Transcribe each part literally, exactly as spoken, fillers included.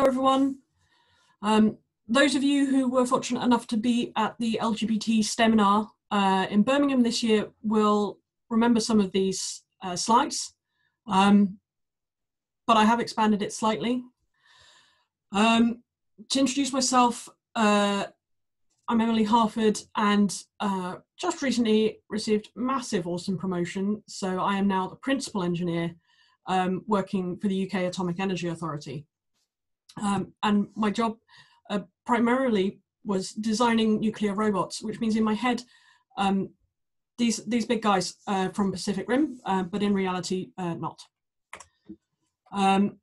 Hello everyone. Um, those of you who were fortunate enough to be at the L G B T STEMinar uh, in Birmingham this year will remember some of these uh, slides, um, but I have expanded it slightly. Um, to introduce myself, uh, I'm Emily Harford, and uh, just recently received massive awesome promotion, so I am now the principal engineer um, working for the U K Atomic Energy Authority. Um, and my job uh, primarily was designing nuclear robots, which means in my head um, these, these big guys uh, from Pacific Rim, uh, but in reality uh, not. Um,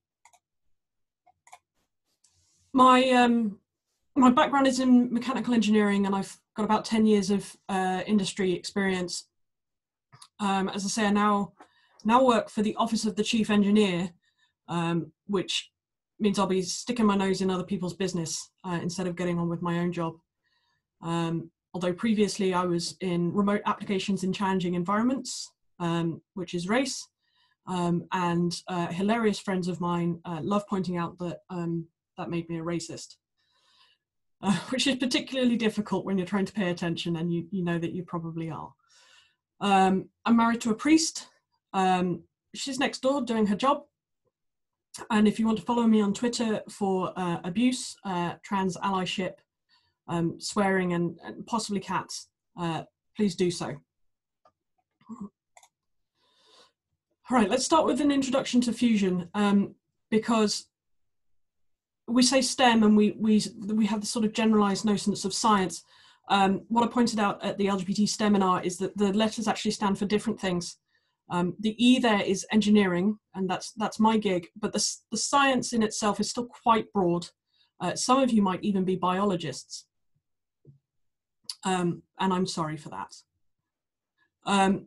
my, um, my background is in mechanical engineering, and I've got about ten years of uh, industry experience. Um, as I say, I now, now work for the Office of the Chief Engineer, um, which means I'll be sticking my nose in other people's business uh, instead of getting on with my own job. Um, although previously I was in remote applications in challenging environments, um, which is race, um, and uh, hilarious friends of mine uh, love pointing out that um, that made me a racist, uh, which is particularly difficult when you're trying to pay attention and you, you know that you probably are. Um, I'm married to a priest. Um, she's next door doing her job. And if you want to follow me on Twitter for uh, abuse, uh, trans allyship, um, swearing, and, and possibly cats, uh, please do so. All right, let's start with an introduction to fusion, um, because we say STEM and we, we, we have this sort of generalized notions of science. Um, what I pointed out at the L G B T STEMinar is that the letters actually stand for different things. Um, the E there is engineering, and that's that's my gig, but the, the science in itself is still quite broad. Uh, some of you might even be biologists, um, and I'm sorry for that. Um,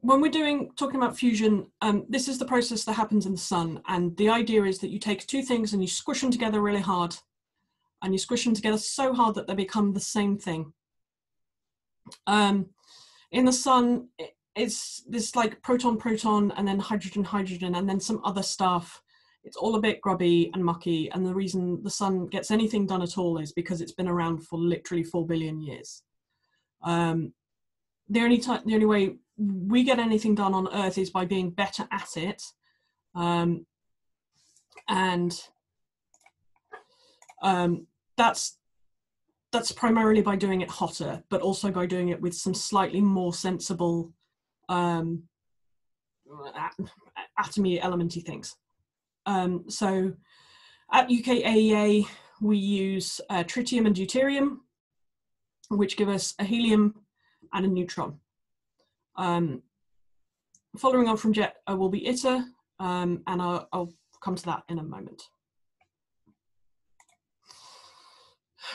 when we're doing talking about fusion, um, this is the process that happens in the sun, and the idea is that you take two things and you squish them together really hard, and you squish them together so hard that they become the same thing. Um, in the sun, it, It's this like proton-proton and then hydrogen-hydrogen and then some other stuff. It's all a bit grubby and mucky, and the reason the sun gets anything done at all is because it's been around for literally four billion years. Um, the only time, the only way we get anything done on Earth is by being better at it. Um, and um, that's that's primarily by doing it hotter, but also by doing it with some slightly more sensible um atomy elementy things. Um so at U K A E A we use uh, tritium and deuterium, which give us a helium and a neutron. Um following on from JET uh, will be ITER, um and I'll, I'll come to that in a moment.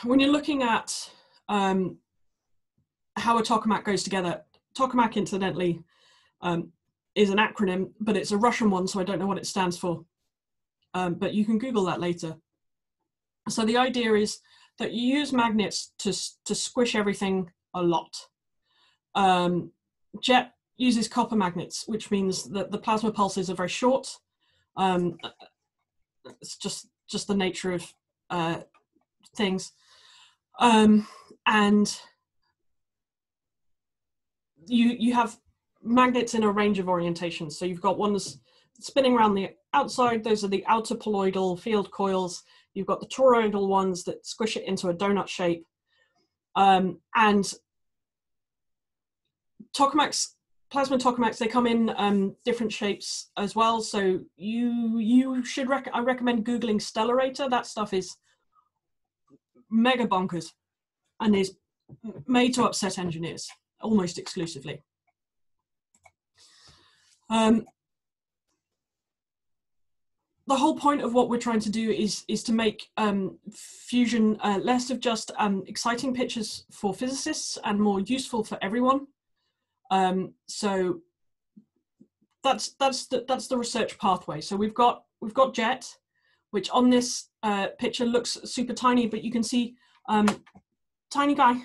When you're looking at um how a tokamak goes together, Tokamak, incidentally, um, is an acronym, but it's a Russian one, so I don't know what it stands for. Um, but you can Google that later. So the idea is that you use magnets to, to squish everything a lot. Um, JET uses copper magnets, which means that the plasma pulses are very short. Um, it's just, just the nature of uh, things. Um, and... You, you have magnets in a range of orientations. So you've got ones spinning around the outside. Those are the outer poloidal field coils. You've got the toroidal ones that squish it into a donut shape. Um, and tokamaks, plasma tokamaks, they come in um, different shapes as well. So you, you should, rec I recommend Googling Stellarator. That stuff is mega bonkers and is made to upset engineers. Almost exclusively. Um, the whole point of what we're trying to do is, is to make um, fusion uh, less of just um, exciting pictures for physicists and more useful for everyone. Um, so that's, that's, the, that's the research pathway. So we've got, we've got JET, which on this uh, picture looks super tiny, but you can see um, tiny guy.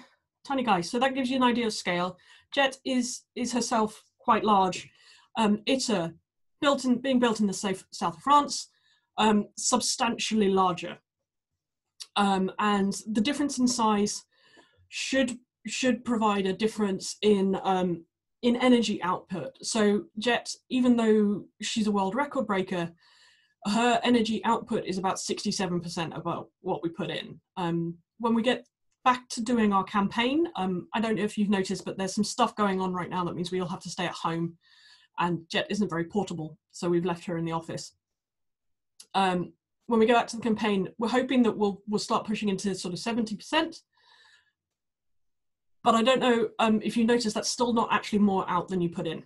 Tiny guy, so that gives you an idea of scale. JET is is herself quite large. Um, ITER, built in, being built in the safe, south of France, um, substantially larger. Um, and the difference in size should should provide a difference in um, in energy output. So JET, even though she's a world record breaker, her energy output is about sixty-seven percent above what we put in. Um, when we get back to doing our campaign, um, I don't know if you've noticed, but there's some stuff going on right now that means we all have to stay at home, and JET isn't very portable, so we've left her in the office. Um, when we go out to the campaign, we're hoping that we'll, we'll start pushing into sort of seventy percent, but I don't know um, if you notice that's still not actually more out than you put in.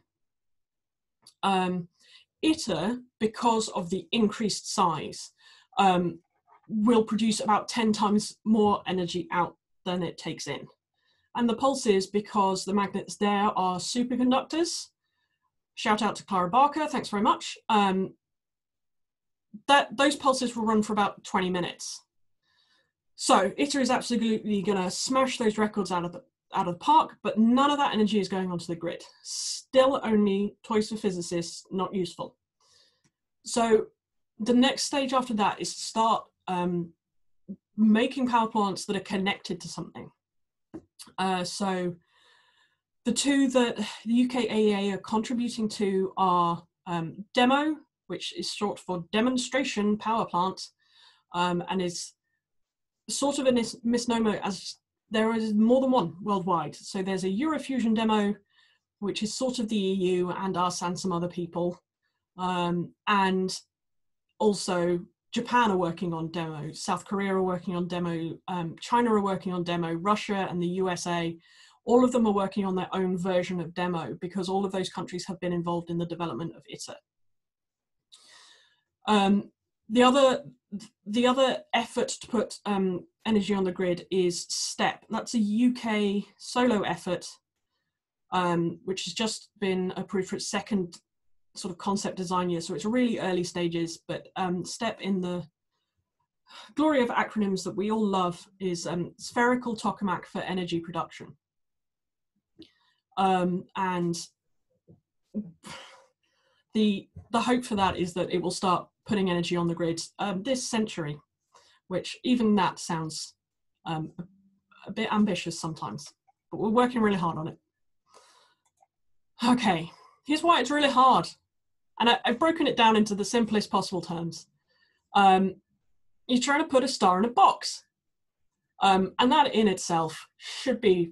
Um, ITER, because of the increased size, um, will produce about ten times more energy out than it takes in. And the pulses, because the magnets there are superconductors, shout out to Clara Barker, thanks very much, um, that those pulses will run for about twenty minutes. So ITER is absolutely going to smash those records out of the out of the park, but none of that energy is going onto the grid. Still only toys for physicists, not useful. So the next stage after that is to start um, making power plants that are connected to something. Uh, so the two that the U K A E A are contributing to are um, DEMO, which is short for demonstration power plant, um, and is sort of a mis misnomer as there is more than one worldwide. So there's a Eurofusion demo, which is sort of the E U and us and some other people. Um, and also Japan are working on demo, South Korea are working on demo, um, China are working on demo, Russia and the U S A, all of them are working on their own version of demo because all of those countries have been involved in the development of ITER. Um, the other, the other effort to put um, energy on the grid is STEP. That's a U K solo effort, um, which has just been approved for its second sort of concept design year. So it's really early stages, but um, STEP, in the glory of acronyms that we all love, is um, spherical tokamak for energy production. Um, and the, the hope for that is that it will start putting energy on the grid um, this century, which even that sounds um, a bit ambitious sometimes, but we're working really hard on it. Okay, here's why it's really hard. And I, I've broken it down into the simplest possible terms. Um, you're trying to put a star in a box. Um, and that in itself should be,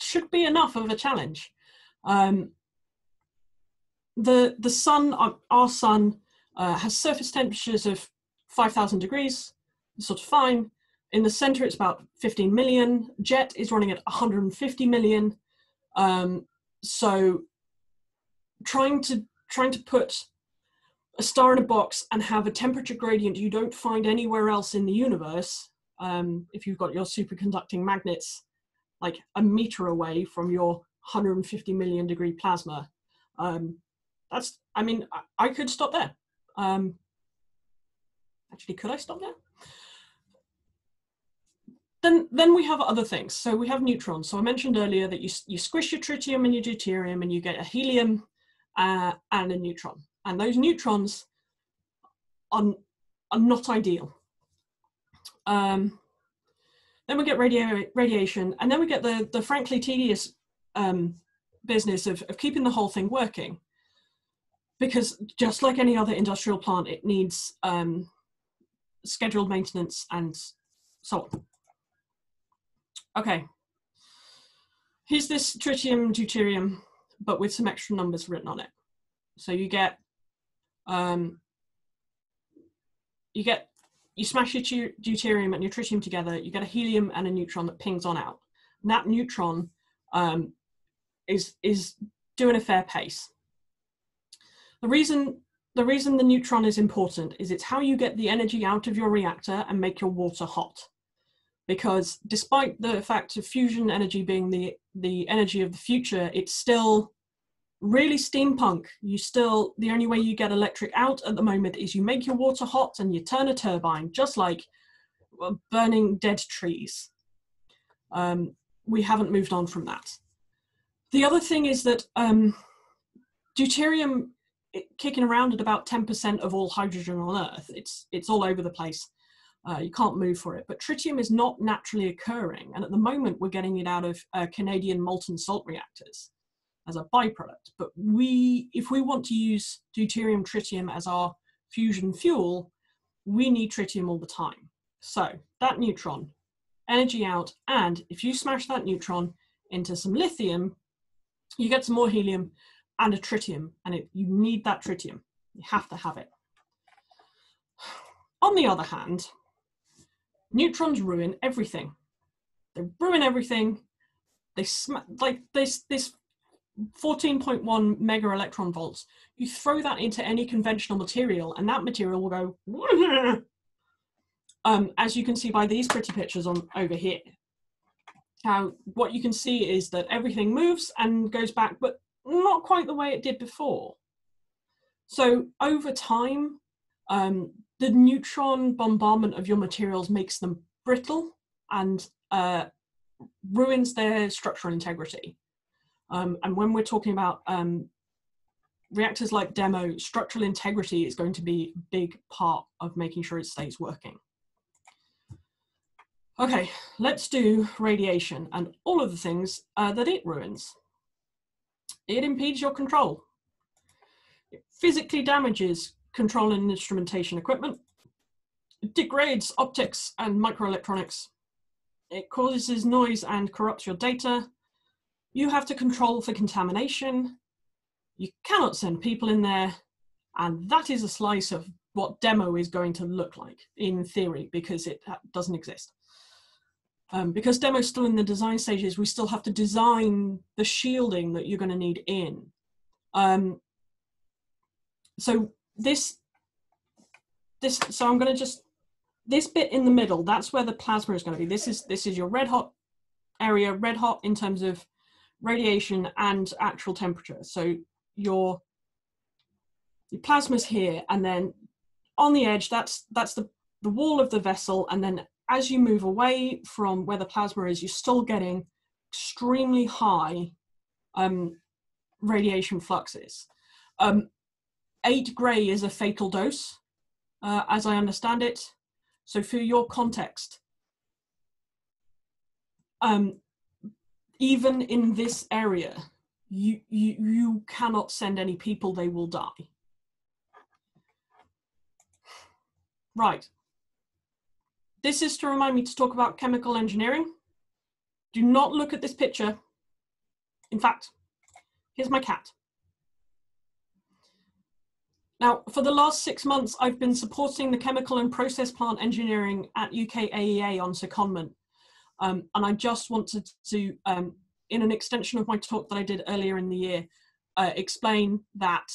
should be enough of a challenge. Um, the, the sun, our, our sun, Uh, has surface temperatures of five thousand degrees, sort of fine. In the center, it's about fifteen million. JET is running at one hundred fifty million. Um, so trying to, trying to put a star in a box and have a temperature gradient you don't find anywhere else in the universe, um, if you've got your superconducting magnets like a meter away from your one hundred fifty million degree plasma, um, that's, I mean, I, I could stop there. Um, actually, could I stop there? Then, then we have other things. So we have neutrons. So I mentioned earlier that you, you squish your tritium and your deuterium and you get a helium uh, and a neutron. And those neutrons are, are not ideal. Um, then we get radio, radiation, and then we get the, the frankly tedious um, business of, of keeping the whole thing working. Because just like any other industrial plant, it needs um, scheduled maintenance and so on. Okay, here's this tritium deuterium, but with some extra numbers written on it. So you get, um, you get, you smash your deuterium and your tritium together, you get a helium and a neutron that pings on out. And that neutron um, is, is doing a fair pace. The reason, the reason the neutron is important is it's how you get the energy out of your reactor and make your water hot. Because despite the fact of fusion energy being the, the energy of the future, it's still really steampunk. You still, the only way you get electric out at the moment is you make your water hot and you turn a turbine, just like burning dead trees. Um, we haven't moved on from that. The other thing is that um, deuterium, It, kicking around at about ten percent of all hydrogen on Earth. It's, it's all over the place. Uh, you can't move for it. But tritium is not naturally occurring. And at the moment, we're getting it out of uh, Canadian molten salt reactors as a byproduct. But we, if we want to use deuterium tritium as our fusion fuel, we need tritium all the time. So that neutron, energy out. And if you smash that neutron into some lithium, you get some more helium and a tritium. And it, you need that tritium. You have to have it. On the other hand, neutrons ruin everything. They ruin everything. They sm like this this fourteen point one mega electron volts. You throw that into any conventional material, and that material will go. um, as you can see by these pretty pictures on over here. Now, what you can see is that everything moves and goes back, but not quite the way it did before. So over time, um, the neutron bombardment of your materials makes them brittle and uh, ruins their structural integrity. Um, and when we're talking about um, reactors like DEMO, structural integrity is going to be a big part of making sure it stays working. Okay, let's do radiation and all of the things uh, that it ruins. It impedes your control. It physically damages control and instrumentation equipment. It degrades optics and microelectronics. It causes noise and corrupts your data. You have to control for contamination. You cannot send people in there. And that is a slice of what DEMO is going to look like in theory, because it doesn't exist. Um, because DEMO is still in the design stages, we still have to design the shielding that you're going to need in. Um, so This, this, so I'm going to just, this bit in the middle, that's where the plasma is going to be. This is, this is your red hot area, red hot in terms of radiation and actual temperature. So your, your plasma's here, and then on the edge, that's, that's the, the wall of the vessel. And then as you move away from where the plasma is, you're still getting extremely high um, radiation fluxes. Um, Eight gray is a fatal dose, uh, as I understand it. So for your context, um, even in this area, you, you, you cannot send any people, they will die. Right. This is to remind me to talk about chemical engineering. Do not look at this picture. In fact, here's my cat. Now, for the last six months, I've been supporting the chemical and process plant engineering at U K A E A on secondment. Um, and I just wanted to, um, in an extension of my talk that I did earlier in the year, uh, explain that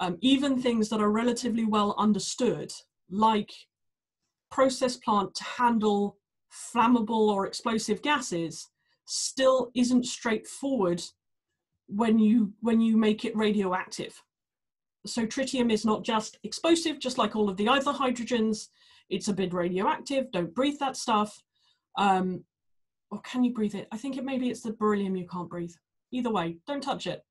um, even things that are relatively well understood, like process plant to handle flammable or explosive gases, still isn't straightforward when you, when you make it radioactive. So tritium is not just explosive, just like all of the other hydrogens. It's a bit radioactive. Don't breathe that stuff. Um, or can you breathe it? I think it maybe it's the beryllium you can't breathe. Either way, don't touch it.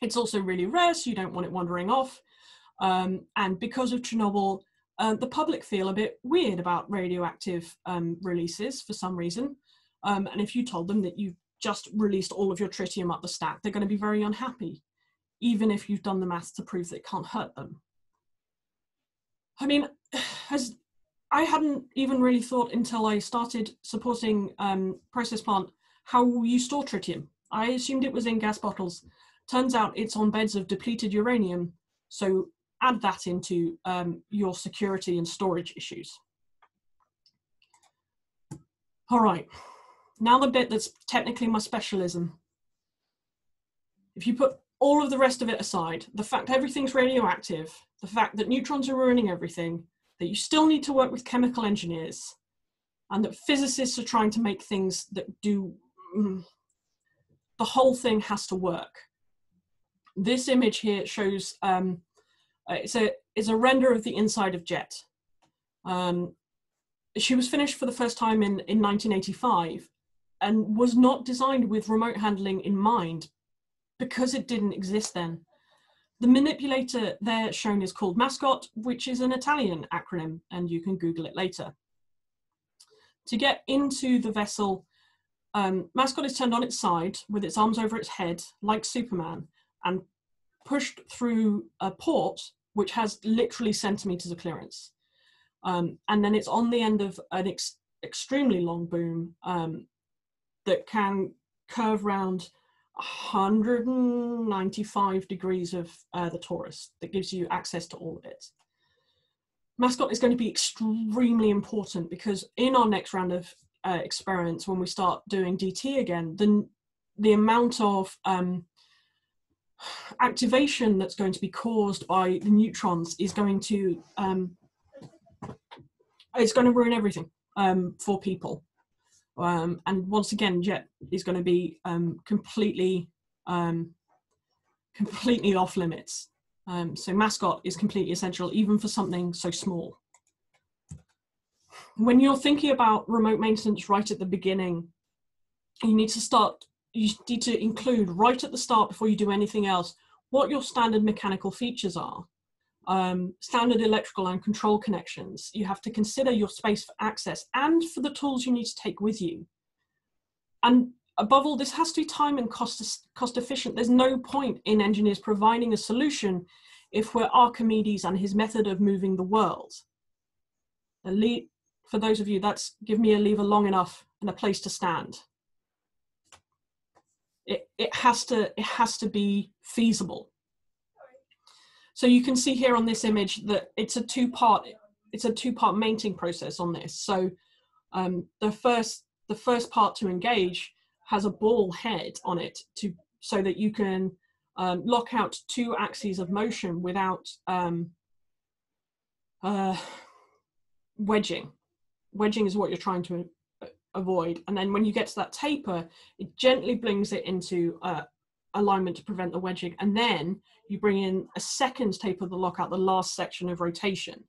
It's also really rare, so you don't want it wandering off. Um, and because of Chernobyl, uh, the public feel a bit weird about radioactive um, releases for some reason. Um, and if you told them that you just released all of your tritium up the stack, they're going to be very unhappy, even if you've done the maths to prove that it can't hurt them. I mean, as I hadn't even really thought until I started supporting um, process plant, how you store tritium. I assumed it was in gas bottles. Turns out it's on beds of depleted uranium. So add that into um, your security and storage issues. All right, now the bit that's technically my specialism. If you put all of the rest of it aside, the fact everything's radioactive, the fact that neutrons are ruining everything, that you still need to work with chemical engineers, and that physicists are trying to make things that do, mm, the whole thing has to work. This image here shows, um, it's, a, it's a render of the inside of JET. Um, she was finished for the first time in, in nineteen eighty-five, and was not designed with remote handling in mind, because it didn't exist then. The manipulator there shown is called MASCOT, which is an Italian acronym, and you can Google it later. To get into the vessel, um, MASCOT is turned on its side with its arms over its head, like Superman, and pushed through a port which has literally centimeters of clearance. Um, and then it's on the end of an ex extremely long boom um, that can curve round one hundred ninety-five degrees of uh, the torus. That gives you access to all of it. MASCOT is going to be extremely important because in our next round of uh, experiments, when we start doing D T again, then the amount of um, activation that's going to be caused by the neutrons is going to um, it's going to ruin everything um, for people. Um, and once again, JET is going to be um, completely, um, completely off limits. Um, so MASCOT is completely essential, even for something so small. When you're thinking about remote maintenance right at the beginning, you need to start, you need to include right at the start before you do anything else, what your standard mechanical features are, um, standard electrical and control connections. You have to consider your space for access and for the tools you need to take with you. And above all, this has to be time and cost, cost efficient. There's no point in engineers providing a solution if we're Archimedes and his method of moving the world. A le for those of you, that's give me a lever long enough and a place to stand. It, it, has to, it has to be feasible. So you can see here on this image that it's a two-part, it's a two-part mating process on this. So um, the, first, the first part to engage has a ball head on it to, so that you can um, lock out two axes of motion without um, uh, wedging. Wedging is what you're trying to avoid. And then when you get to that taper, it gently brings it into uh, alignment to prevent the wedging. And then you bring in a second taper to lock out the last section of rotation.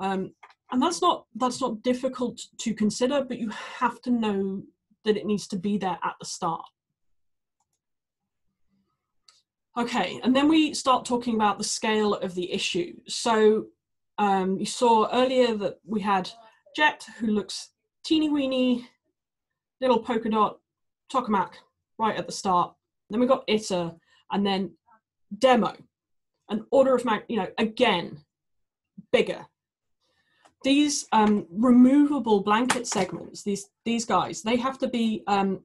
Um, and that's not, that's not difficult to consider, but you have to know that it needs to be there at the start. Okay, and then we start talking about the scale of the issue. So um, you saw earlier that we had JET, who looks teeny weeny, little polka dot, tokamak right at the start. Then we got ITER, and then DEMO, an order of magnitude, you know, again, bigger. These um, removable blanket segments, these these guys, they have to be um,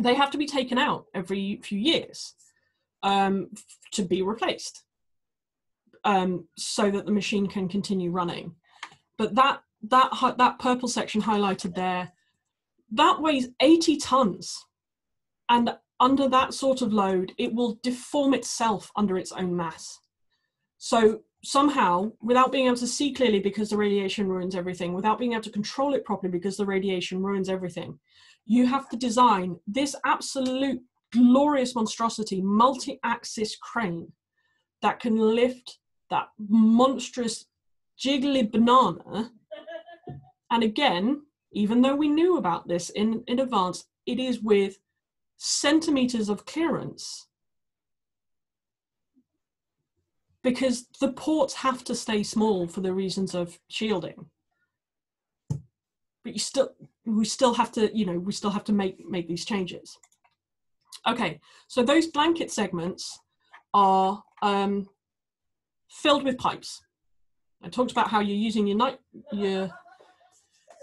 they have to be taken out every few years um, to be replaced, um, so that the machine can continue running. But that that that purple section highlighted there, that weighs eighty tons, and under that sort of load, it will deform itself under its own mass. So somehow, without being able to see clearly because the radiation ruins everything, without being able to control it properly because the radiation ruins everything, you have to design this absolute glorious monstrosity, multi-axis crane that can lift that monstrous jiggly banana. And again, even though we knew about this in, in advance, it is with centimeters of clearance, because the ports have to stay small for the reasons of shielding. But you still, we still have to, you know, we still have to make, make these changes. Okay, so those blanket segments are um, filled with pipes. I talked about how you're using your, your,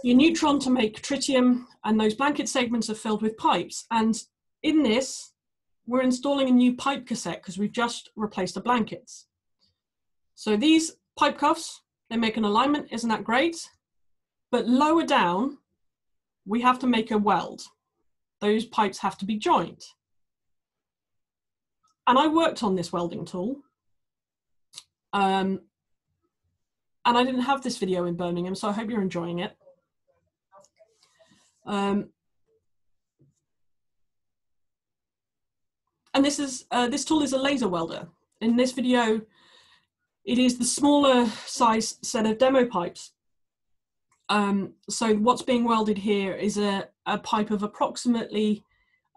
your neutron to make tritium, and those blanket segments are filled with pipes. And in this, we're installing a new pipe cassette because we've just replaced the blankets. So these pipe cuffs, they make an alignment, isn't that great? But lower down, we have to make a weld. Those pipes have to be joined. And I worked on this welding tool. Um, and I didn't have this video in Birmingham, so I hope you're enjoying it. Um, and this, is, uh, this tool is a laser welder. In this video, it is the smaller size set of demo pipes. Um, so what's being welded here is a, a pipe of approximately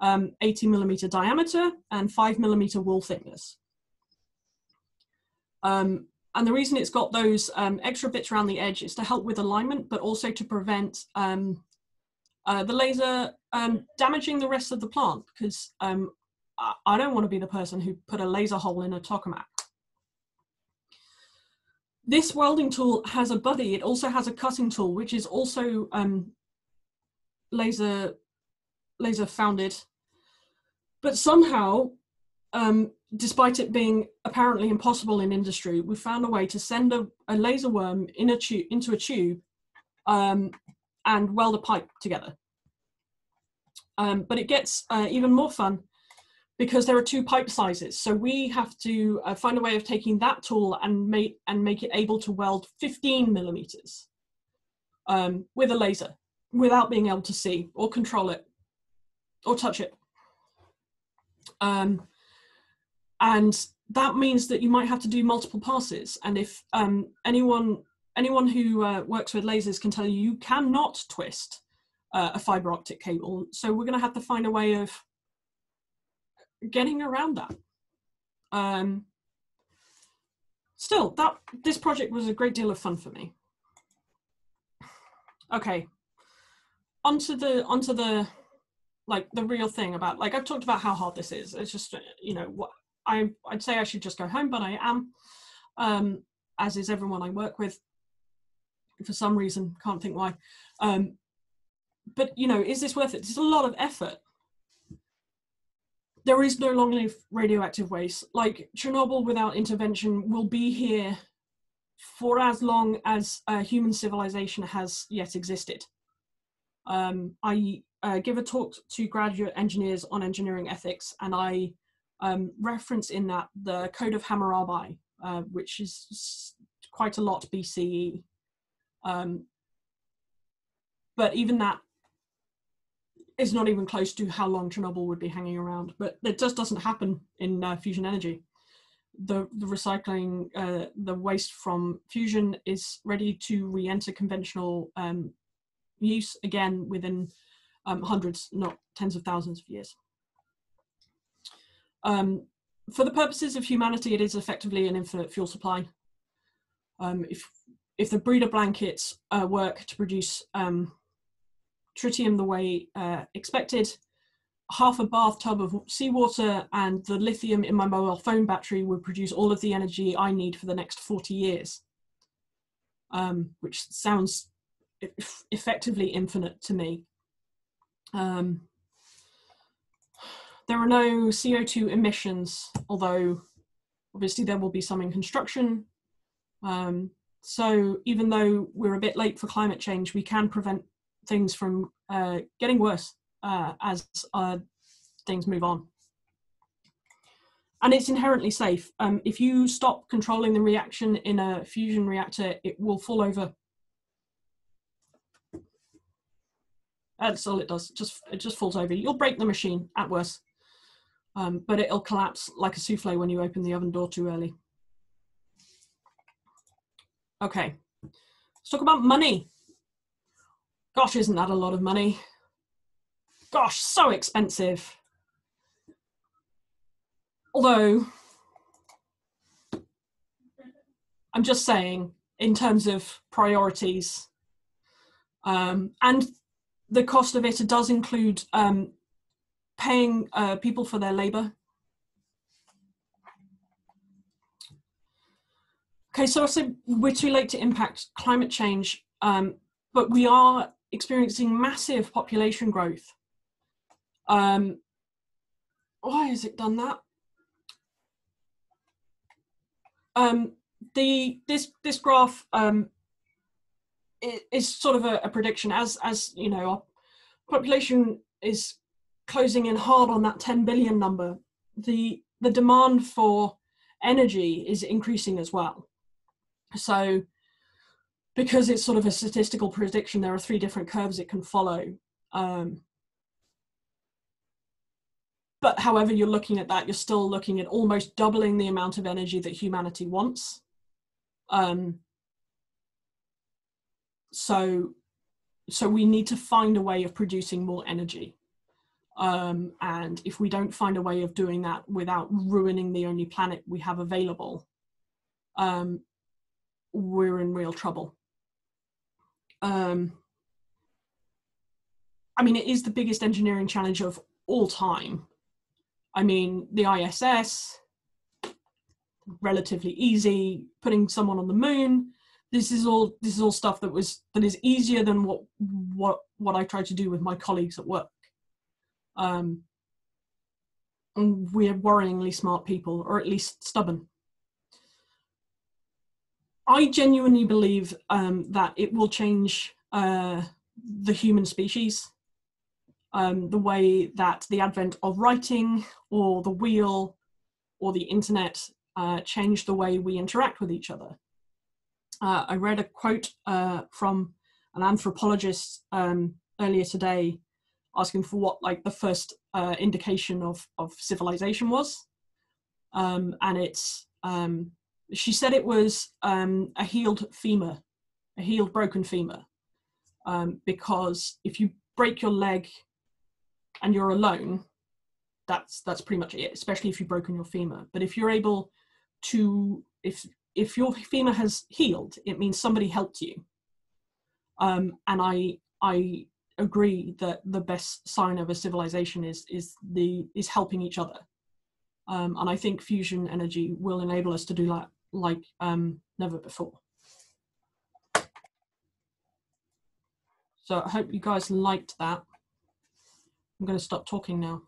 um, eighty millimeter diameter and five millimeter wall thickness. Um, and the reason it's got those um, extra bits around the edge is to help with alignment, but also to prevent um, uh, the laser um, damaging the rest of the plant, because um, I, I don't want to be the person who put a laser hole in a tokamak. This welding tool has a buddy. It also has a cutting tool, which is also um, laser, laser founded. But somehow, um, despite it being apparently impossible in industry, we found a way to send a, a laser worm in a tu into a tube um, and weld a pipe together. Um, but it gets uh, even more fun, because there are two pipe sizes. So we have to uh, find a way of taking that tool and make, and make it able to weld fifteen millimeters um, with a laser without being able to see or control it or touch it. Um, and that means that you might have to do multiple passes. And if um, anyone, anyone who uh, works with lasers can tell you, you cannot twist uh, a fiber optic cable. So we're gonna have to find a way of getting around that. Um, still, that this project was a great deal of fun for me. Okay, onto the onto the like the real thing about, like, I've talked about how hard this is. It's just, you know, what I I'd say I should just go home, but I am, um, as is everyone I work with. For some reason, can't think why. Um, but you know, is this worth it? It's a lot of effort. There is no long-lived radioactive waste. Like, Chernobyl without intervention will be here for as long as uh, human civilization has yet existed. Um, I uh, give a talk to graduate engineers on engineering ethics, and I um, reference in that the Code of Hammurabi, uh, which is quite a lot B C E. Um, but even that, it's not even close to how long Chernobyl would be hanging around, but it just doesn't happen in uh, fusion energy. The, the recycling, uh, the waste from fusion is ready to re-enter conventional um, use again within um, hundreds, not tens of thousands of years. Um, for the purposes of humanity, it is effectively an infinite fuel supply. Um, if, if the breeder blankets uh, work to produce um, tritium the way uh, expected, half a bathtub of seawater and the lithium in my mobile phone battery would produce all of the energy I need for the next forty years, um, which sounds effectively infinite to me. Um, there are no C O two emissions, although obviously there will be some in construction. Um, so even though we're a bit late for climate change, we can prevent things from uh, getting worse uh, as uh, things move on. And it's inherently safe. Um, if you stop controlling the reaction in a fusion reactor, it will fall over. That's all it does, just, it just falls over. You'll break the machine at worst, um, but it'll collapse like a souffle when you open the oven door too early. Okay, let's talk about money. Gosh, isn't that a lot of money? Gosh, so expensive. Although, I'm just saying, in terms of priorities, um, and the cost of it, it does include um, paying uh, people for their labor. Okay, so I said we're too late to impact climate change, um, but we are experiencing massive population growth. Um, why has it done that? Um, the this this graph um, is sort of a, a prediction, as as you know, our population is closing in hard on that ten billion number. The the demand for energy is increasing as well. So, because it's sort of a statistical prediction, there are three different curves it can follow. Um, but however you're looking at that, you're still looking at almost doubling the amount of energy that humanity wants. Um, so, so we need to find a way of producing more energy. Um, and if we don't find a way of doing that without ruining the only planet we have available, um, we're in real trouble. Um, I mean, it is the biggest engineering challenge of all time. I mean, the I S S, relatively easy, putting someone on the moon. This is all this is all stuff that was that is easier than what what what I try to do with my colleagues at work. Um, and we're worryingly smart people, or at least stubborn. I genuinely believe um, that it will change uh, the human species, um, the way that the advent of writing or the wheel or the internet uh, changed the way we interact with each other. Uh, I read a quote uh, from an anthropologist um, earlier today, asking for what like the first uh, indication of, of civilization was. Um, and it's, um, she said it was um, a healed femur, a healed broken femur. Um, because if you break your leg and you're alone, that's, that's pretty much it, especially if you've broken your femur. But if you're able to, if, if your femur has healed, it means somebody helped you. Um, and I, I agree that the best sign of a civilization is, is, the, is helping each other. Um, and I think fusion energy will enable us to do that like um, never before. So I hope you guys liked that. I'm going to stop talking now.